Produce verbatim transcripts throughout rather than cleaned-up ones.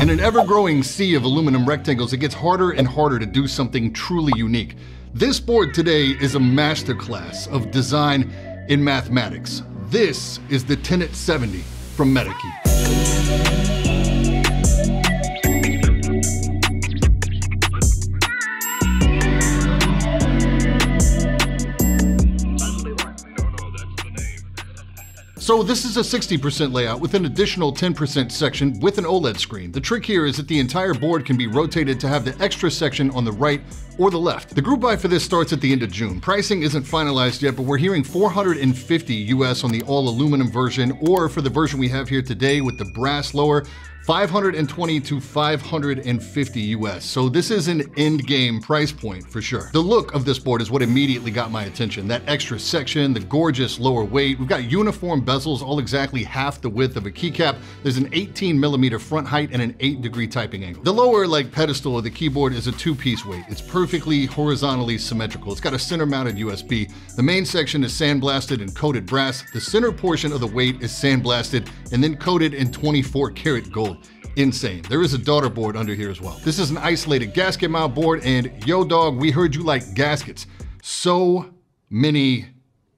In an ever-growing sea of aluminum rectangles, it gets harder and harder to do something truly unique. This board today is a masterclass of design in mathematics. This is the Tenet seventy from MeteKey. So this is a sixty percent layout with an additional ten percent section with an OLED screen. The trick here is that the entire board can be rotated to have the extra section on the right or the left. The group buy for this starts at the end of June. Pricing isn't finalized yet, but we're hearing four hundred fifty U S on the all aluminum version, or for the version we have here today with the brass lower, five hundred twenty to five hundred fifty U S. So this is an end game price point for sure. The look of this board is what immediately got my attention. That extra section, the gorgeous lower weight. We've got uniform bezels, all exactly half the width of a keycap. There's an eighteen millimeter front height and an eight degree typing angle. The lower like pedestal of the keyboard is a two piece weight. It's perfectly horizontally symmetrical. It's got a center mounted U S B. The main section is sandblasted and coated brass. The center portion of the weight is sandblasted and then coated in twenty-four karat gold. Insane. There is a daughter board under here as well. This is an isolated gasket mount board, and yo dog, we heard you like gaskets. So many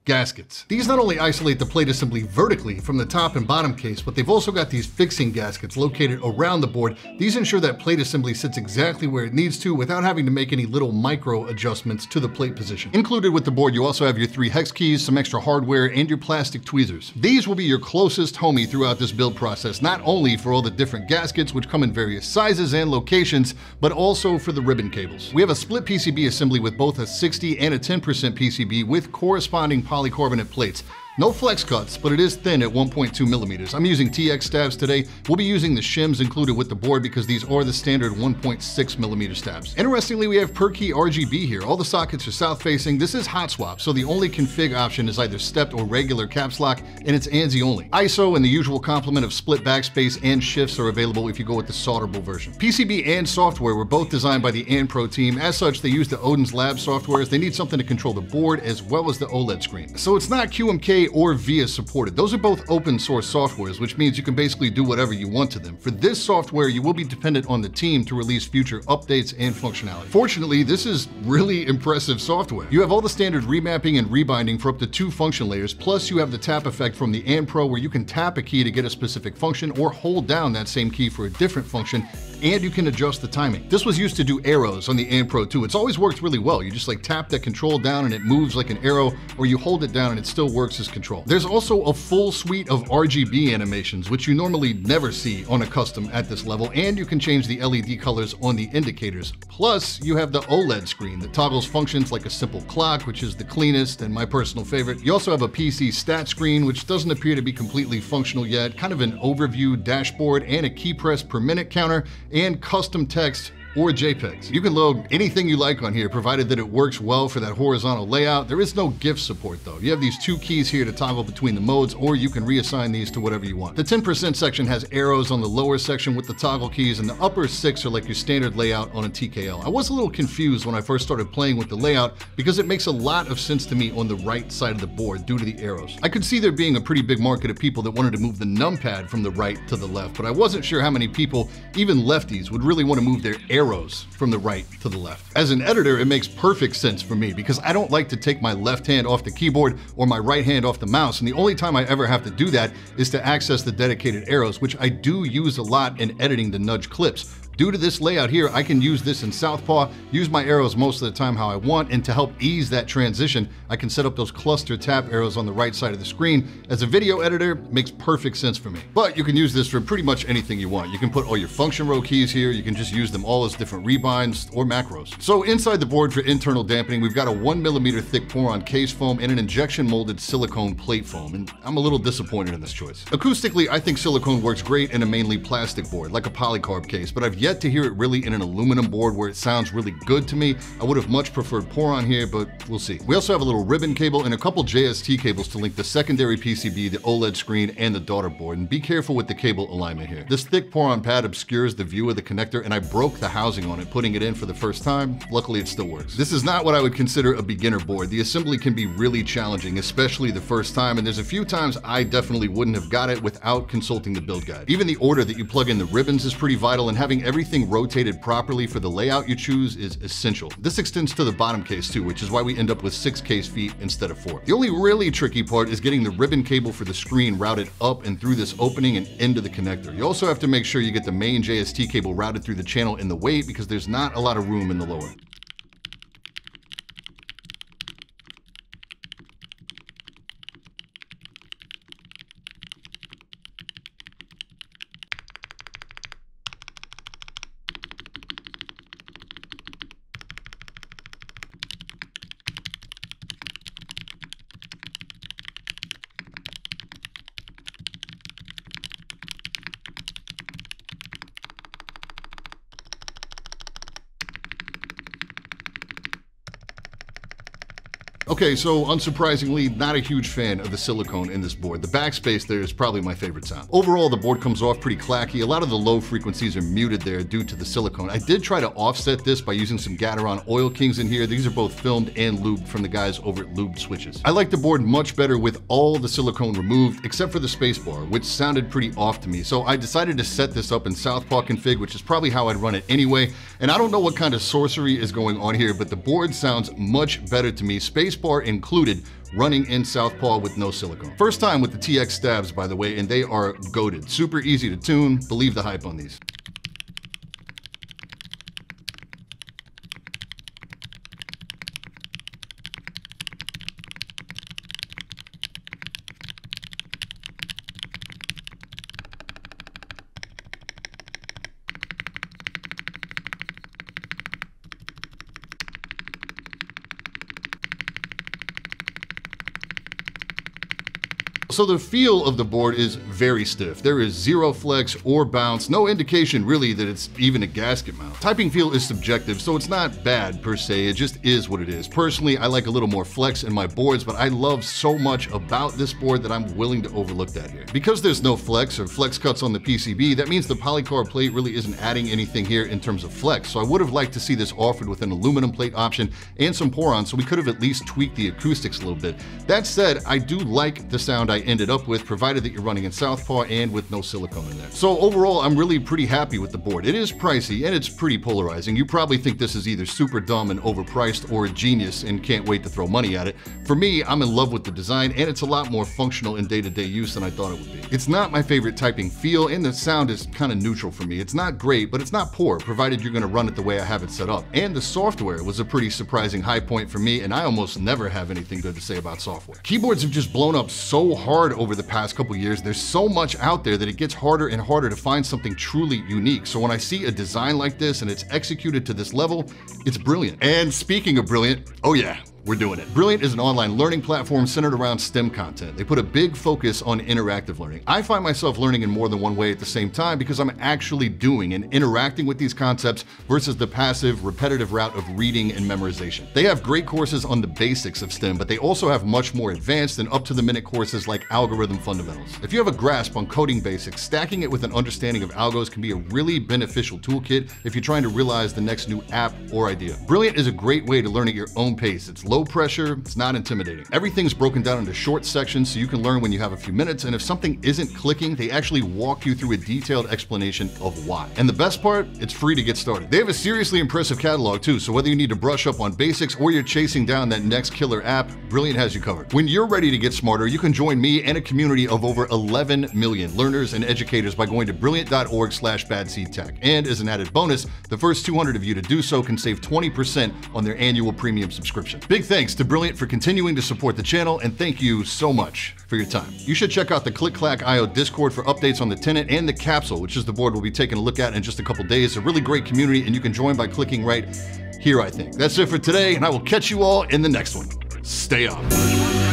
gaskets. These not only isolate the plate assembly vertically from the top and bottom case, but they've also got these fixing gaskets located around the board. These ensure that plate assembly sits exactly where it needs to without having to make any little micro adjustments to the plate position. Included with the board, you also have your three hex keys, some extra hardware, and your plastic tweezers. These will be your closest homie throughout this build process, not only for all the different gaskets, which come in various sizes and locations, but also for the ribbon cables. We have a split P C B assembly with both a sixty and a ten percent P C B with corresponding polycarbonate plates. No flex cuts, but it is thin at one point two millimeters. I'm using T X stabs today. We'll be using the shims included with the board because these are the standard one point six millimeter stabs. Interestingly, we have per key R G B here. All the sockets are south facing. This is hot swap, so the only config option is either stepped or regular caps lock, and it's ANSI only. I S O and the usual complement of split backspace and shifts are available if you go with the solderable version. P C B and software were both designed by the Anpro team. As such, they use the Odin's Lab software as they need something to control the board as well as the OLED screen. So it's not Q M K or via supported. Those are both open source softwares, which means you can basically do whatever you want to them. For this software, you will be dependent on the team to release future updates and functionality. Fortunately, this is really impressive software. You have all the standard remapping and rebinding for up to two function layers, plus you have the tap effect from the Anpro where you can tap a key to get a specific function or hold down that same key for a different function, and you can adjust the timing. This was used to do arrows on the Anpro too. It's always worked really well. You just like tap that control down and it moves like an arrow, or you hold it down and it still works as control. There's also a full suite of R G B animations, which you normally never see on a custom at this level, and you can change the L E D colors on the indicators. Plus, you have the OLED screen that toggles functions like a simple clock, which is the cleanest and my personal favorite. You also have a P C stat screen, which doesn't appear to be completely functional yet, kind of an overview dashboard and a key press per minute counter, and custom text or JPEGs. You can load anything you like on here, provided that it works well for that horizontal layout. There is no GIF support though. You have these two keys here to toggle between the modes, or you can reassign these to whatever you want. The ten percent section has arrows on the lower section with the toggle keys, and the upper six are like your standard layout on a T K L. I was a little confused when I first started playing with the layout because it makes a lot of sense to me on the right side of the board due to the arrows. I could see there being a pretty big market of people that wanted to move the numpad from the right to the left, but I wasn't sure how many people, even lefties, would really want to move their arrows arrows from the right to the left. As an editor, it makes perfect sense for me because I don't like to take my left hand off the keyboard or my right hand off the mouse, and the only time I ever have to do that is to access the dedicated arrows, which I do use a lot in editing the nudge clips. Due to this layout here, I can use this in Southpaw, use my arrows most of the time how I want, and to help ease that transition, I can set up those cluster tab arrows on the right side of the screen. As a video editor, it makes perfect sense for me. But you can use this for pretty much anything you want. You can put all your function row keys here, you can just use them all as different rebinds or macros. So inside the board for internal dampening, we've got a one millimeter thick Poron case foam and an injection molded silicone plate foam, and I'm a little disappointed in this choice. Acoustically, I think silicone works great in a mainly plastic board, like a polycarb case, but I've yet to hear it really in an aluminum board where it sounds really good to me. I would have much preferred Poron here, but we'll see. We also have a little ribbon cable and a couple J S T cables to link the secondary P C B, the OLED screen, and the daughter board. And be careful with the cable alignment here. This thick Poron pad obscures the view of the connector, and I broke the housing on it, putting it in for the first time. Luckily, it still works. This is not what I would consider a beginner board. The assembly can be really challenging, especially the first time, and there's a few times I definitely wouldn't have got it without consulting the build guide. Even the order that you plug in the ribbons is pretty vital, and having everything rotated properly for the layout you choose is essential. This extends to the bottom case too, which is why we end up with six case feet instead of four. The only really tricky part is getting the ribbon cable for the screen routed up and through this opening and into the connector. You also have to make sure you get the main J S T cable routed through the channel in the weight, because there's not a lot of room in the lower. Okay, so unsurprisingly, not a huge fan of the silicone in this board. The backspace there is probably my favorite sound. Overall, the board comes off pretty clacky. A lot of the low frequencies are muted there due to the silicone. I did try to offset this by using some Gateron Oil Kings in here. These are both filmed and lubed from the guys over at Loobed Switches. I like the board much better with all the silicone removed, except for the spacebar, which sounded pretty off to me. So I decided to set this up in Southpaw config, which is probably how I'd run it anyway. And I don't know what kind of sorcery is going on here, but the board sounds much better to me. Space bar included, running in Southpaw with no silicone. First time with the T X stabs, by the way, and they are goated. Super easy to tune. Believe the hype on these. So the feel of the board is very stiff. There is zero flex or bounce, no indication really that it's even a gasket mount. Typing feel is subjective, so it's not bad per se, it just is what it is. Personally, I like a little more flex in my boards, but I love so much about this board that I'm willing to overlook that here. Because there's no flex or flex cuts on the P C B, that means the polycarb plate really isn't adding anything here in terms of flex, so I would have liked to see this offered with an aluminum plate option and some Poron, so we could have at least tweaked the acoustics a little bit. That said, I do like the sound I ended up with, provided that you're running in Southpaw and with no silicone in there. So overall, I'm really pretty happy with the board. It is pricey and it's pretty polarizing. You probably think this is either super dumb and overpriced or a genius and can't wait to throw money at it. For me, I'm in love with the design, and it's a lot more functional in day-to-day use than I thought it would be. It's not my favorite typing feel, and the sound is kind of neutral for me. It's not great, but it's not poor, provided you're going to run it the way I have it set up. And the software was a pretty surprising high point for me, and I almost never have anything good to say about software. Keyboards have just blown up so hard hard over the past couple years. There's so much out there that it gets harder and harder to find something truly unique. So when I see a design like this and it's executed to this level, it's brilliant. And speaking of brilliant, oh yeah, we're doing it. Brilliant is an online learning platform centered around STEM content. They put a big focus on interactive learning. I find myself learning in more than one way at the same time because I'm actually doing and interacting with these concepts versus the passive, repetitive route of reading and memorization. They have great courses on the basics of STEM, but they also have much more advanced and up-to-the-minute courses like algorithm fundamentals. If you have a grasp on coding basics, stacking it with an understanding of algos can be a really beneficial toolkit if you're trying to realize the next new app or idea. Brilliant is a great way to learn at your own pace. It's low pressure, it's not intimidating. Everything's broken down into short sections so you can learn when you have a few minutes, and if something isn't clicking, they actually walk you through a detailed explanation of why. And the best part, it's free to get started. They have a seriously impressive catalog too, so whether you need to brush up on basics or you're chasing down that next killer app, Brilliant has you covered. When you're ready to get smarter, you can join me and a community of over eleven million learners and educators by going to brilliant dot org slash bad seed tech. And as an added bonus, the first two hundred of you to do so can save twenty percent on their annual premium subscription. Big thanks to Brilliant for continuing to support the channel, and thank you so much for your time. You should check out the click clack dot i o Discord for updates on the Tenet and the Capsule, which is the board we'll be taking a look at in just a couple days. A really great community, and you can join by clicking right here, I think. That's it for today, and I will catch you all in the next one. Stay up.